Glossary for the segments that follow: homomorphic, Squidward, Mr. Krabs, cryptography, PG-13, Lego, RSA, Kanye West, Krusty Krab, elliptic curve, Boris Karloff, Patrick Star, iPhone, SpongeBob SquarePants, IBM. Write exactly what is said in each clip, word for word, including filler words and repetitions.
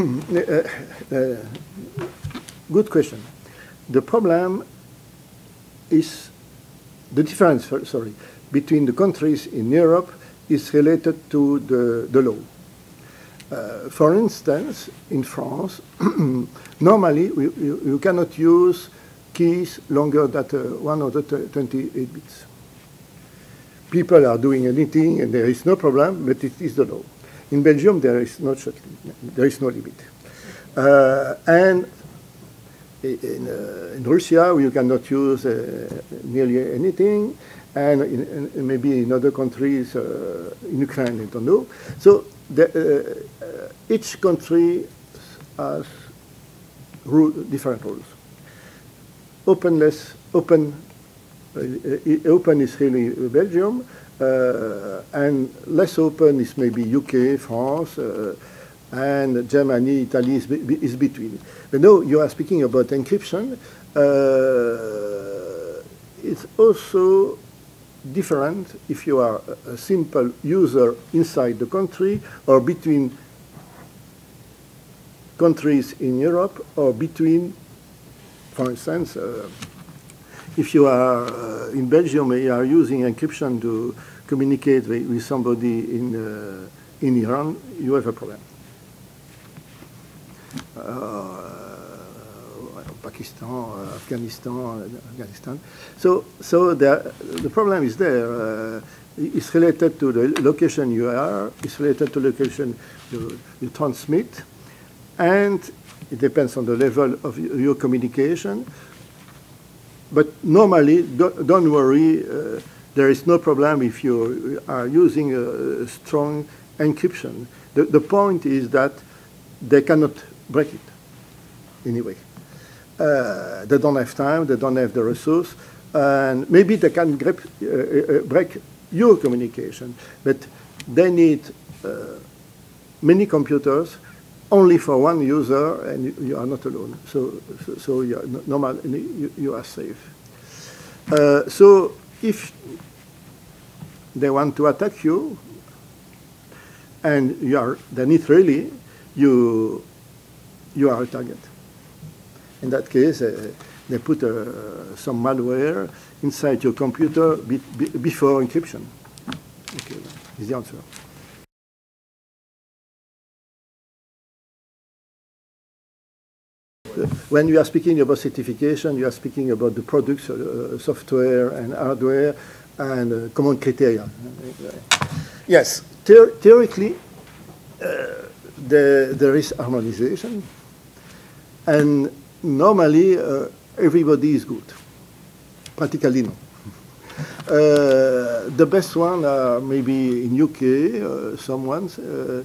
uh, good question. The problem is the difference, sorry, between the countries in Europe is related to the, the law. Uh, for instance, in France, normally we, you, you cannot use keys longer than uh, one hundred twenty-eight bits. People are doing anything and there is no problem, but it is the law. In Belgium, there is no, there is no limit. Uh, and in, uh, in Russia, you cannot use uh, nearly anything. And in, in, maybe in other countries, uh, in Ukraine, I don't know. So the, uh, uh, each country has rule, different rules. Openless, open, uh, uh, open is really Belgium. Uh, and less open is maybe U K, France, uh, and Germany, Italy is, be is between. But now you are speaking about encryption. Uh, it's also different if you are a, a simple user inside the country or between countries in Europe or between, for instance, uh, if you are uh, in Belgium, you are using encryption to communicate with, with somebody in, uh, in Iran, you have a problem. Uh, Pakistan, uh, Afghanistan, Afghanistan. So, so the, the problem is there. Uh, it's related to the location you are. It's related to location you, you transmit. And it depends on the level of your communication. But normally, don't, don't worry, uh, there is no problem if you are using a strong encryption. The, the point is that they cannot break it anyway. Uh, they don't have time, they don't have the resource, and maybe they can grip, uh, uh, break your communication, but they need uh, many computers only for one user, and you, you are not alone. So, so, so you are normal. You, you are safe. Uh, so, if they want to attack you, and you are, they need really, you, you are a target. In that case, uh, they put uh, some malware inside your computer be, be, before encryption. Okay, is the answer. When you are speaking about certification, you are speaking about the products, uh, software and hardware, and uh, common criteria. Yes, Theor theoretically, uh, the, there is harmonization, and normally uh, everybody is good. Practically no. Uh, the best one are maybe in U K, uh, some ones, uh,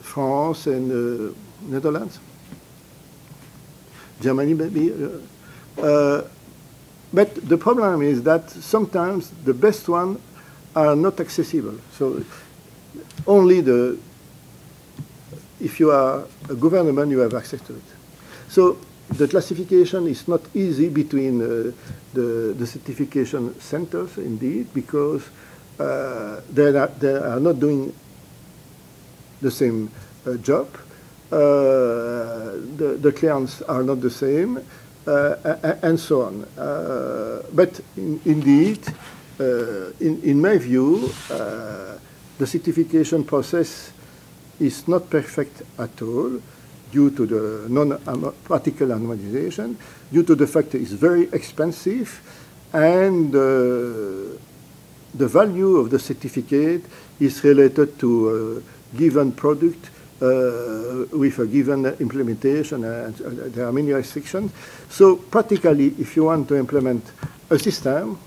France and uh, Netherlands. Germany maybe. Uh, uh, but the problem is that sometimes the best ones are not accessible. So only the, if you are a government, you have access to it. So the classification is not easy between uh, the, the certification centers, indeed, because uh, they, are, they are not doing the same uh, job. Uh, the, the clients are not the same, uh, and so on. Uh, but in, indeed, uh, in, in my view, uh, the certification process is not perfect at all due to the non-practical harmonization, due to the fact that it's very expensive, and uh, the value of the certificate is related to a given product, Uh, with a given implementation, and uh, there are many restrictions. So practically, if you want to implement a system,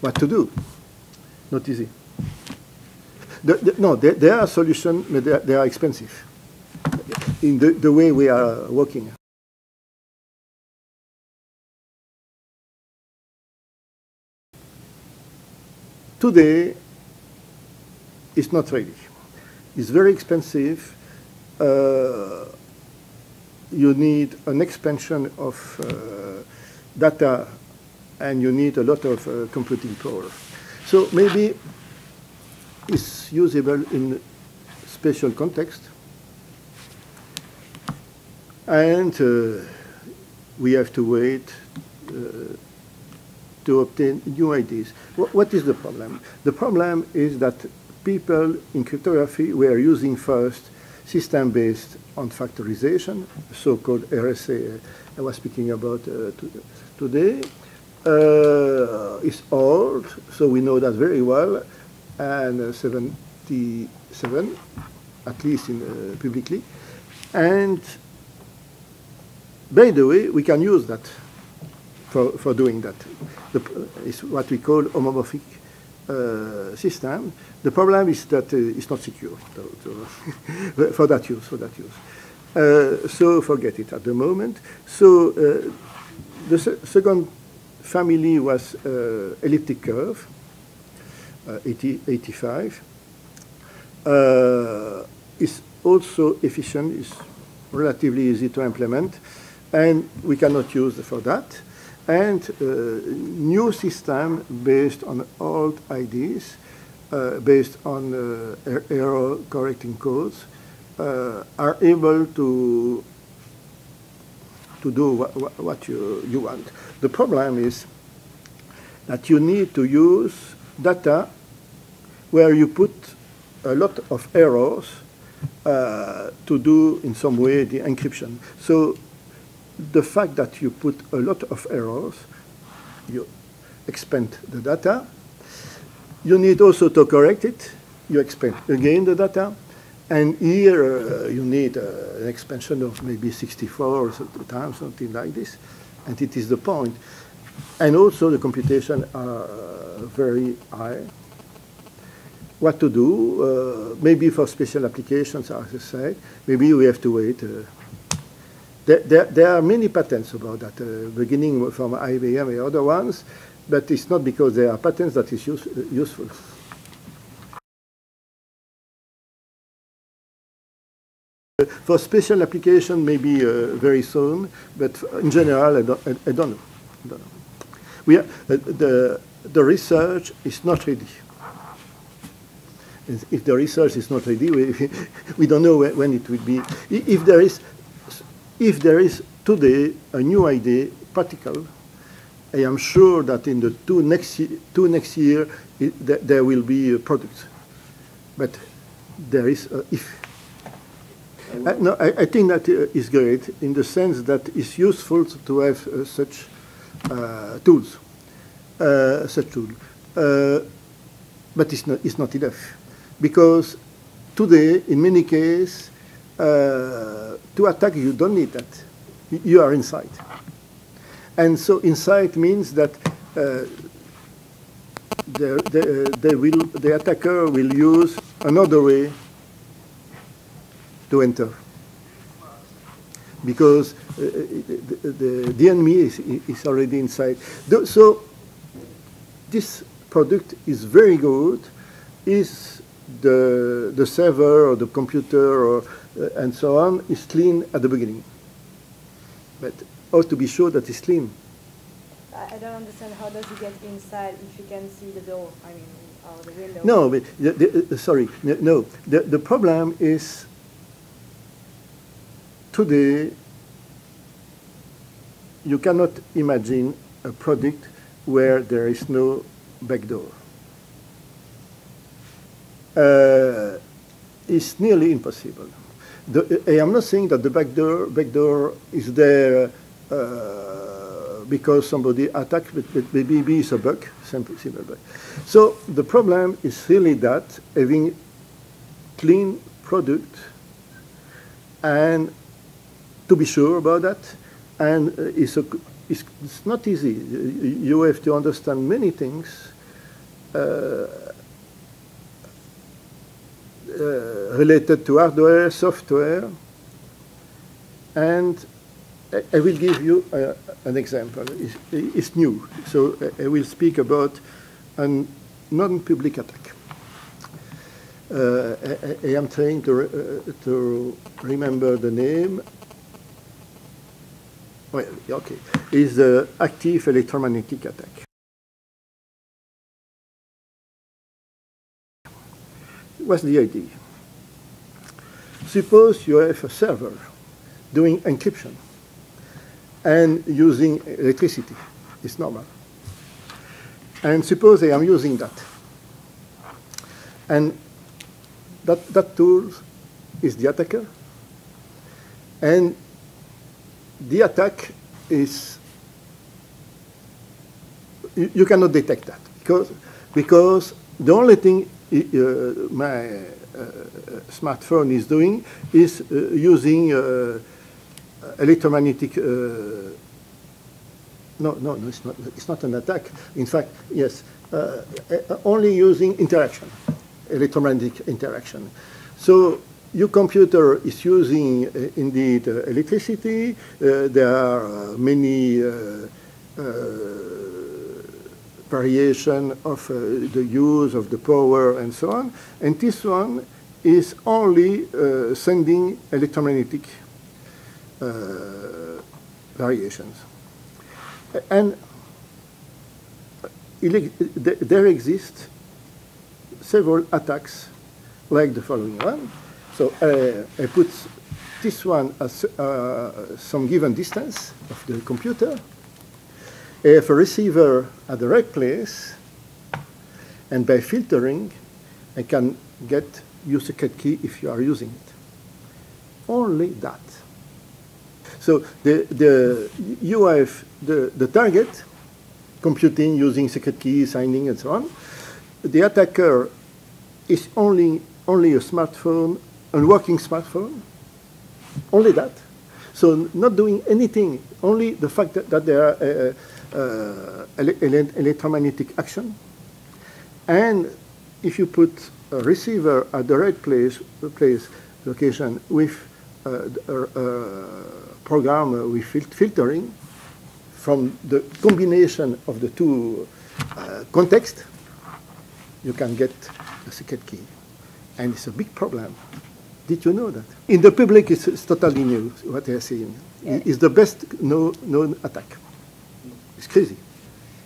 what to do? Not easy. The, the, no, there, there are solutions, but they are, they are expensive in the, the way we are working. Today, it's not ready. It's very expensive. Uh, you need an expansion of uh, data, and you need a lot of uh, computing power. So maybe it's usable in special context, and uh, we have to wait uh, to obtain new ideas. What, what is the problem? The problem is that people in cryptography were using first system based on factorization, so-called R S A I was speaking about uh, to, today. Uh, it's old, so we know that very well, and uh, seventy-seven, at least in, uh, publicly. And by the way, we can use that for, for doing that. The, it's what we call homomorphic uh, system. The problem is that uh, it's not secure to, to for that use. For that use, uh, so forget it at the moment. So uh, the se second family was uh, elliptic curve, uh, eighty, eighty-five. Uh, it's also efficient. It's relatively easy to implement, and we cannot use for that. And uh, new system based on old ideas, uh, based on uh, er error correcting codes, uh, are able to to do wh wh what you you want. The problem is that you need to use data where you put a lot of errors uh, to do in some way the encryption. So the fact that you put a lot of errors, you expand the data. You need also to correct it. You expand again the data. And here uh, you need uh, an expansion of maybe sixty-four times, something like this. And it is the point. And also the computation are very high. What to do? Uh, maybe for special applications, as I said, maybe we have to wait. Uh, There, there, there are many patents about that, uh, beginning from I B M and other ones, but it's not because there are patents that is use, uh, useful. For special application, maybe uh, very soon, but in general, I don't, I, I don't know. I don't know. We are, uh, the, the research is not ready. If the research is not ready, we, we don't know when it will be. If there is If there is today a new idea, practical, I am sure that in the two next two next year it, th there will be products. But there is a if. I, no, I, I think that uh, is great in the sense that it's useful to have uh, such uh, tools, uh, such tool. Uh, but it's not it's not enough, because today in many cases. Uh, to attack, you don't need that. You are inside. And so inside means that uh, the, the, they will, the attacker will use another way to enter. Because uh, the, the, the enemy is, is already inside. So this product is very good. Is the, the server or the computer or Uh, and so on, is clean at the beginning. But how to be sure that it's clean? I, I don't understand, how does it get inside if you can see the door, I mean, or the window? No, but the, the, uh, sorry, no. The, the problem is today you cannot imagine a product where there is no back door. Uh, it's nearly impossible. The, I am not saying that the back door, back door is there uh, because somebody attacked, but maybe it's a bug, simple, simple bug. So the problem is really that having clean product, and to be sure about that, and uh, it's, a, it's, it's not easy. You have to understand many things. Uh, Uh, related to hardware, software, and I, I will give you uh, an example. It's, it's new, so I will speak about a non-public attack. Uh, I, I am trying to, re uh, to remember the name. Well, okay, it's the active electromagnetic attack. What's the idea? Suppose you have a server doing encryption and using electricity. It's normal. And suppose I am using that. And that, that tool is the attacker. And the attack is, you, you cannot detect that. Because, because the only thing uh, my uh, smartphone is doing is uh, using uh, electromagnetic, uh, no, no, no, it's not, it's not an attack. In fact, yes, uh, only using interaction, electromagnetic interaction. So your computer is using, uh, indeed, uh, electricity. Uh, there are uh, many uh, uh, variation of uh, the use of the power and so on. And this one is only uh, sending electromagnetic uh, variations. And there exist several attacks like the following one. So uh, I put this one as uh, some given distance of the computer. If a receiver at the right place, and by filtering, I can get your secret key if you are using it. Only that. So the, the, you have the, the target, computing, using secret key, signing, and so on. The attacker is only, only a smartphone, a working smartphone, only that. So not doing anything, only the fact that, that there are uh, uh, ele ele electromagnetic action. And if you put a receiver at the right place, place location with uh, a, a program with fil filtering from the combination of the two uh, contexts, you can get a secret key. And it's a big problem. Did you know that? In the public, it's, it's totally new, what they are saying. Yeah. It's the best known, known attack. It's crazy.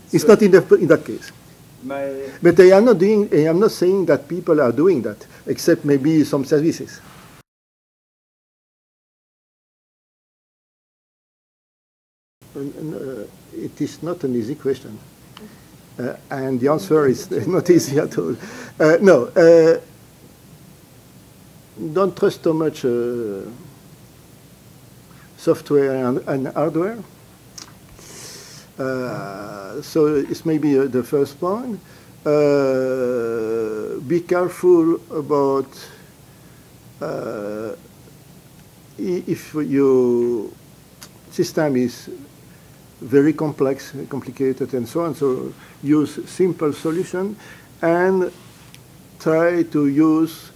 So it's not in, the, in that case. My but I am, not doing, I am not saying that people are doing that, except maybe some services. It is not an easy question. Uh, and the answer is not easy at all. Uh, no. Uh, Don't trust too much uh, software and, and hardware. Uh, so it's maybe uh, the first point. Uh, be careful about uh, if your system is very complex, complicated, and so on. So use simple solution and try to use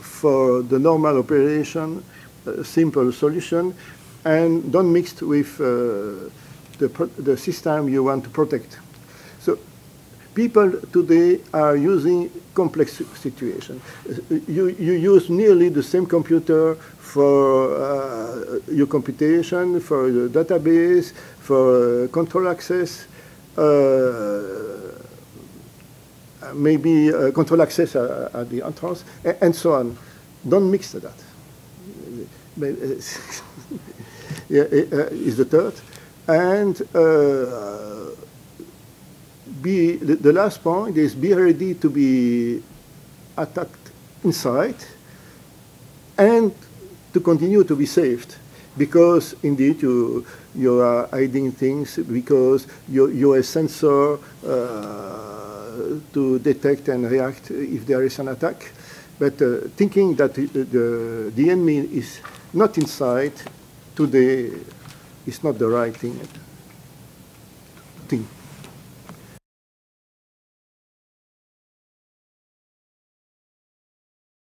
for the normal operation, uh, simple solution, and don't mix with uh, the, pro the system you want to protect. So people today are using complex situations. You, you use nearly the same computer for uh, your computation, for your database, for uh, control access, uh, maybe uh, control access uh, at the entrance, and, and so on. Don't mix that. Yeah, is the third. And uh, be, the, the last point is be ready to be attacked inside and to continue to be saved. Because indeed you, you are hiding things, because you, you have a sensor uh, to detect and react if there is an attack. But uh, thinking that the, the, the enemy is not inside today is not the right thing. thing.